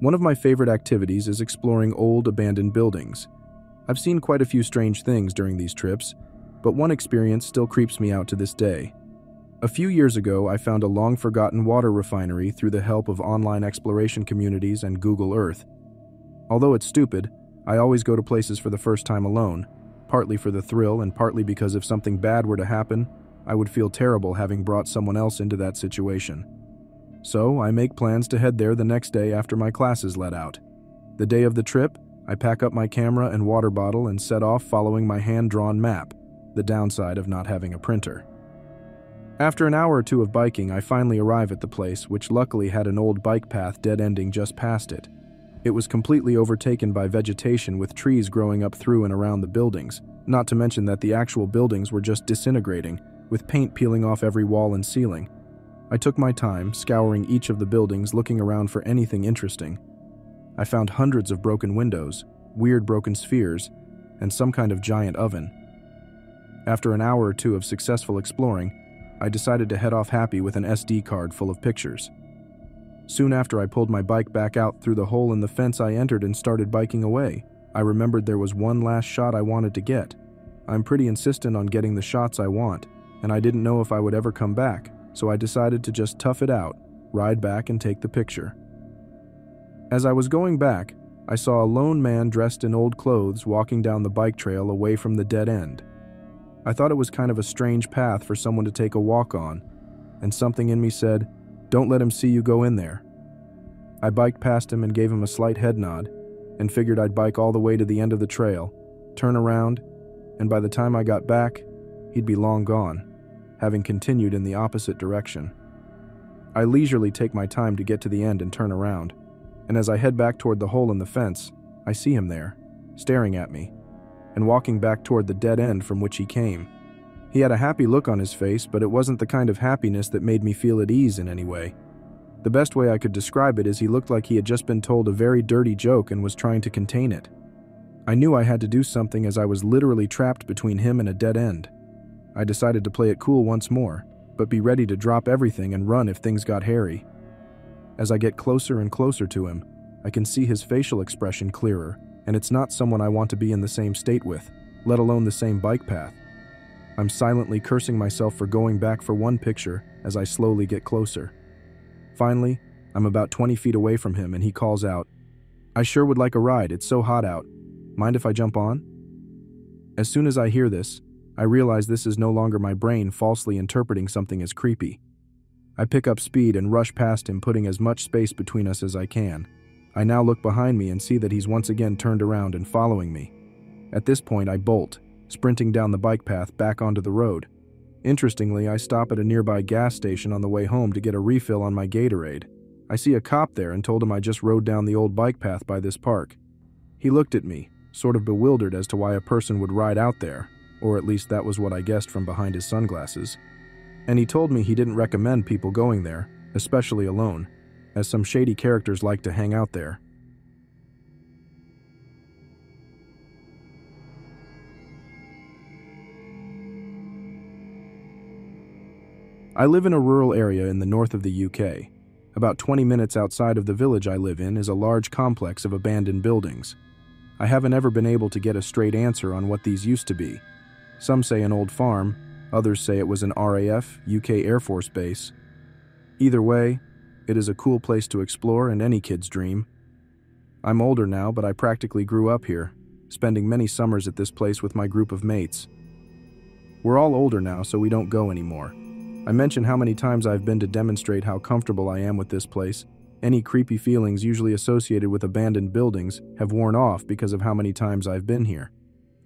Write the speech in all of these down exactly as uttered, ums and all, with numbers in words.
One of my favorite activities is exploring old, abandoned buildings. I've seen quite a few strange things during these trips, but one experience still creeps me out to this day. A few years ago, I found a long-forgotten water refinery through the help of online exploration communities and Google Earth. Although it's stupid, I always go to places for the first time alone, partly for the thrill and partly because if something bad were to happen, I would feel terrible having brought someone else into that situation. So, I make plans to head there the next day after my classes let out. The day of the trip, I pack up my camera and water bottle and set off following my hand-drawn map, the downside of not having a printer. After an hour or two of biking, I finally arrive at the place, which luckily had an old bike path dead-ending just past it. It was completely overtaken by vegetation with trees growing up through and around the buildings, not to mention that the actual buildings were just disintegrating, with paint peeling off every wall and ceiling. I took my time, scouring each of the buildings, looking around for anything interesting. I found hundreds of broken windows, weird broken spheres, and some kind of giant oven. After an hour or two of successful exploring, I decided to head off happy with an S D card full of pictures. Soon after, I pulled my bike back out through the hole in the fence I entered and started biking away. I remembered there was one last shot I wanted to get. I'm pretty insistent on getting the shots I want, and I didn't know if I would ever come back, so I decided to just tough it out, ride back and take the picture. As I was going back, I saw a lone man dressed in old clothes walking down the bike trail away from the dead end. I thought it was kind of a strange path for someone to take a walk on, and something in me said, "Don't let him see you go in there." I biked past him and gave him a slight head nod, and figured I'd bike all the way to the end of the trail, turn around, and by the time I got back, he'd be long gone, having continued in the opposite direction. I leisurely take my time to get to the end and turn around, and as I head back toward the hole in the fence, I see him there, staring at me, and walking back toward the dead end from which he came. He had a happy look on his face, but it wasn't the kind of happiness that made me feel at ease in any way. The best way I could describe it is he looked like he had just been told a very dirty joke and was trying to contain it. I knew I had to do something as I was literally trapped between him and a dead end. I decided to play it cool once more, but be ready to drop everything and run if things got hairy. As I get closer and closer to him, I can see his facial expression clearer, and it's not someone I want to be in the same state with, let alone the same bike path. I'm silently cursing myself for going back for one picture as I slowly get closer. Finally, I'm about twenty feet away from him and he calls out, "I sure would like a ride, it's so hot out. Mind if I jump on?" As soon as I hear this, I realize this is no longer my brain falsely interpreting something as creepy. I pick up speed and rush past him, putting as much space between us as I can. I now look behind me and see that he's once again turned around and following me. At this point, I bolt, sprinting down the bike path back onto the road. Interestingly, I stop at a nearby gas station on the way home to get a refill on my Gatorade. I see a cop there and told him I just rode down the old bike path by this park. He looked at me, sort of bewildered as to why a person would ride out there, or at least that was what I guessed from behind his sunglasses. And he told me he didn't recommend people going there, especially alone, as some shady characters like to hang out there. I live in a rural area in the north of the U K. About twenty minutes outside of the village I live in is a large complex of abandoned buildings. I haven't ever been able to get a straight answer on what these used to be. Some say an old farm, others say it was an R A F, U K Air Force base. Either way, it is a cool place to explore and any kid's dream. I'm older now, but I practically grew up here, spending many summers at this place with my group of mates. We're all older now, so we don't go anymore. I mention how many times I've been to demonstrate how comfortable I am with this place. Any creepy feelings usually associated with abandoned buildings have worn off because of how many times I've been here.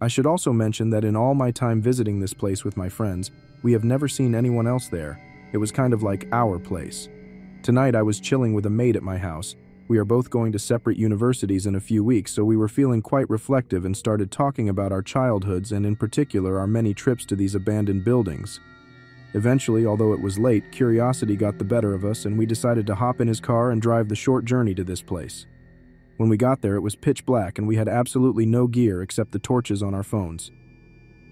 I should also mention that in all my time visiting this place with my friends, we have never seen anyone else there. It was kind of like our place. Tonight I was chilling with a mate at my house. We are both going to separate universities in a few weeks, so we were feeling quite reflective and started talking about our childhoods and in particular our many trips to these abandoned buildings. Eventually, although it was late, curiosity got the better of us and we decided to hop in his car and drive the short journey to this place. When we got there, it was pitch black and we had absolutely no gear except the torches on our phones.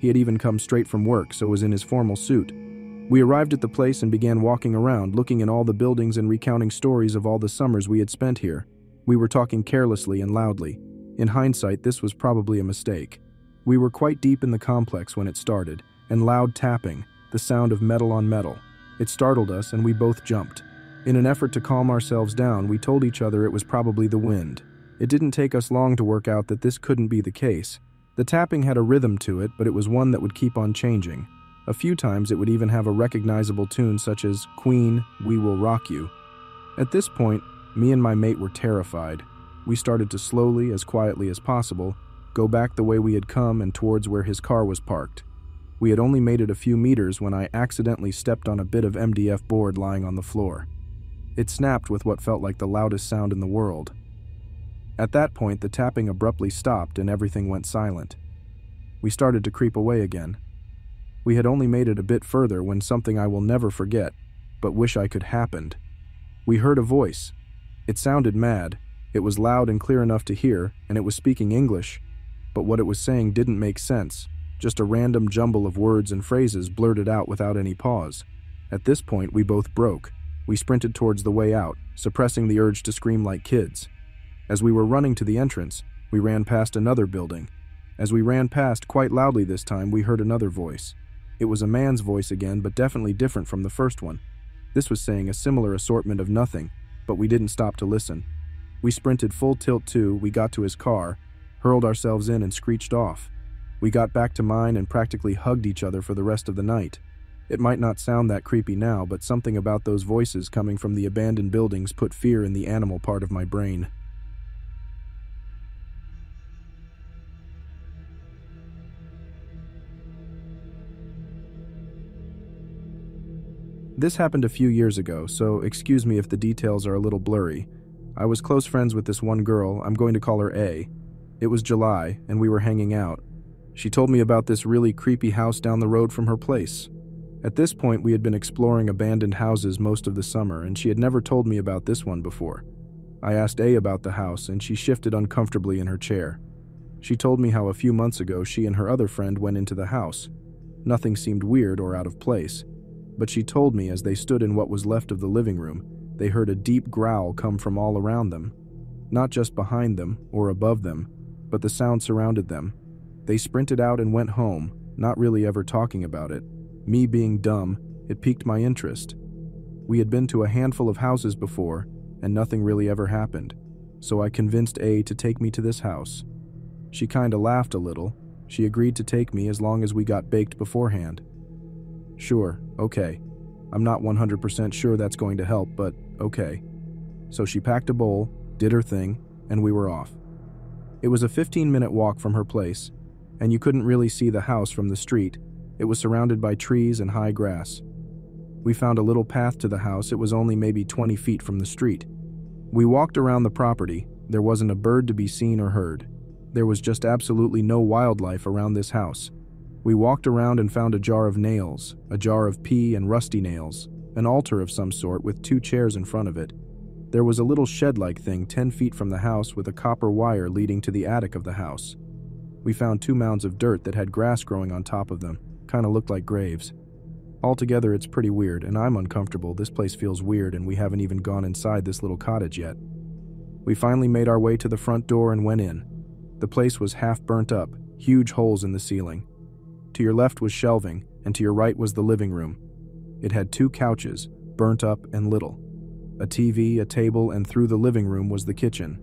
He had even come straight from work, so was in his formal suit. We arrived at the place and began walking around, looking in all the buildings and recounting stories of all the summers we had spent here. We were talking carelessly and loudly. In hindsight, this was probably a mistake. We were quite deep in the complex when it started, and loud tapping, the sound of metal on metal. It startled us and we both jumped. In an effort to calm ourselves down, we told each other it was probably the wind. It didn't take us long to work out that this couldn't be the case. The tapping had a rhythm to it, but it was one that would keep on changing. A few times it would even have a recognizable tune such as Queen, We Will Rock You. At this point, me and my mate were terrified. We started to slowly, as quietly as possible, go back the way we had come and towards where his car was parked. We had only made it a few meters when I accidentally stepped on a bit of M D F board lying on the floor. It snapped with what felt like the loudest sound in the world. At that point, the tapping abruptly stopped and everything went silent. We started to creep away again. We had only made it a bit further when something I will never forget, but wish I could happened. We heard a voice. It sounded mad. It was loud and clear enough to hear, and it was speaking English, but what it was saying didn't make sense, just a random jumble of words and phrases blurted out without any pause. At this point, we both broke. We sprinted towards the way out, suppressing the urge to scream like kids. As we were running to the entrance, we ran past another building. As we ran past, quite loudly this time, we heard another voice. It was a man's voice again, but definitely different from the first one. This was saying a similar assortment of nothing, but we didn't stop to listen. We sprinted full tilt too, we got to his car, hurled ourselves in and screeched off. We got back to mine and practically hugged each other for the rest of the night. It might not sound that creepy now, but something about those voices coming from the abandoned buildings put fear in the animal part of my brain. This happened a few years ago, so excuse me if the details are a little blurry. I was close friends with this one girl, I'm going to call her A. It was July, and we were hanging out. She told me about this really creepy house down the road from her place. At this point, we had been exploring abandoned houses most of the summer, and she had never told me about this one before. I asked A about the house, and she shifted uncomfortably in her chair. She told me how a few months ago she and her other friend went into the house. Nothing seemed weird or out of place, but she told me as they stood in what was left of the living room, they heard a deep growl come from all around them. Not just behind them or above them, but the sound surrounded them. They sprinted out and went home, not really ever talking about it. Me being dumb, it piqued my interest. We had been to a handful of houses before, and nothing really ever happened, so I convinced A to take me to this house. She kinda laughed a little. She agreed to take me as long as we got baked beforehand. Sure, okay. I'm not one hundred percent sure that's going to help, but okay. So she packed a bowl, did her thing, and we were off. It was a fifteen minute walk from her place, and you couldn't really see the house from the street. It was surrounded by trees and high grass. We found a little path to the house. It was only maybe twenty feet from the street. We walked around the property. There wasn't a bird to be seen or heard. There was just absolutely no wildlife around this house. We walked around and found a jar of nails, a jar of pea and rusty nails, an altar of some sort with two chairs in front of it. There was a little shed-like thing ten feet from the house with a copper wire leading to the attic of the house. We found two mounds of dirt that had grass growing on top of them, kinda looked like graves. Altogether, it's pretty weird, and I'm uncomfortable. This place feels weird, and we haven't even gone inside this little cottage yet. We finally made our way to the front door and went in. The place was half burnt up, huge holes in the ceiling. To your left was shelving, and to your right was the living room. It had two couches, burnt up and little. A T V, a table, and through the living room was the kitchen.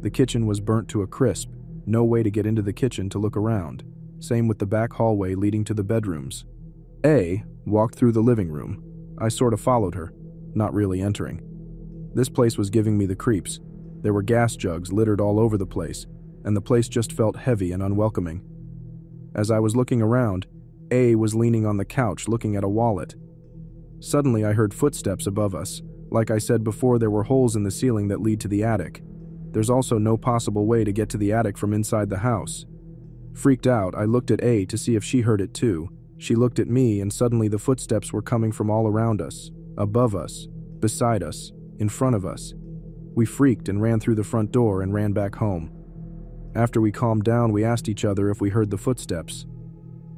The kitchen was burnt to a crisp, no way to get into the kitchen to look around. Same with the back hallway leading to the bedrooms. A walked through the living room. I sort of followed her, not really entering. This place was giving me the creeps. There were gas jugs littered all over the place, and the place just felt heavy and unwelcoming. As I was looking around, A was leaning on the couch looking at a wallet. Suddenly I heard footsteps above us. Like I said before, there were holes in the ceiling that lead to the attic. There's also no possible way to get to the attic from inside the house. Freaked out, I looked at A to see if she heard it too. She looked at me, and suddenly the footsteps were coming from all around us, above us, beside us, in front of us. We freaked and ran through the front door and ran back home. After we calmed down, we asked each other if we heard the footsteps.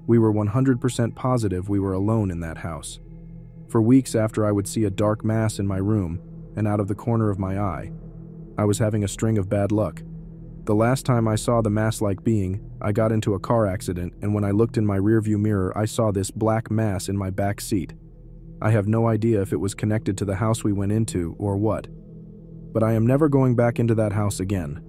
We were one hundred percent positive we were alone in that house. For weeks after, I would see a dark mass in my room and out of the corner of my eye. I was having a string of bad luck. The last time I saw the mass-like being, I got into a car accident, and when I looked in my rearview mirror, I saw this black mass in my back seat. I have no idea if it was connected to the house we went into or what. But I am never going back into that house again.